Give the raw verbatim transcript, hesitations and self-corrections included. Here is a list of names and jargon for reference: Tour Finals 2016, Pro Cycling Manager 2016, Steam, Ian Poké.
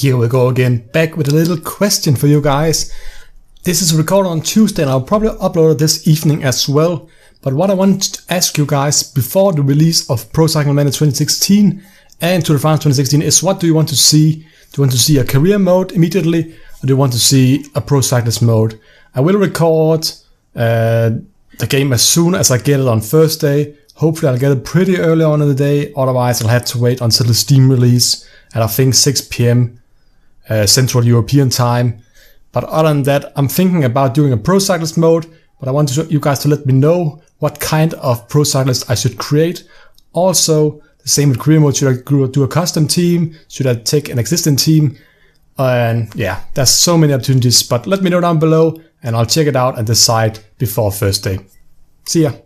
Here we go again, back with a little question for you guys. This is recorded on Tuesday and I'll probably upload it this evening as well. But what I wanted to ask you guys before the release of Pro Cycling Manager twenty sixteen and Tour Finals twenty sixteen is, what do you want to see? Do you want to see a career mode immediately, or do you want to see a pro cyclist mode? I will record uh, the game as soon as I get it on Thursday. Hopefully I'll get it pretty early on in the day, otherwise I'll have to wait until the Steam release at I think six p m Uh, Central European time. But other than that, I'm thinking about doing a pro cyclist mode, but I want to, you guys to let me know what kind of pro cyclist I should create. Also, the same with career mode, should I do a custom team? Should I take an existing team? And yeah, there's so many opportunities, but let me know down below and I'll check it out and decide before Thursday. See ya.